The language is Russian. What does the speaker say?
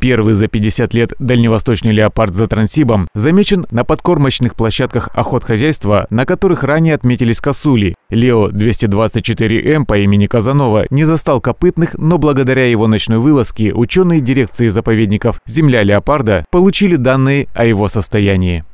Первый за 50 лет дальневосточный леопард за Транссибом замечен на подкормочных площадках охотхозяйства, на которых ранее отметились косули. Лео 224М по имени Казанова не застал копытных, но благодаря его ночной вылазке ученые дирекции заповедников «Земля леопарда» получили данные о его состоянии.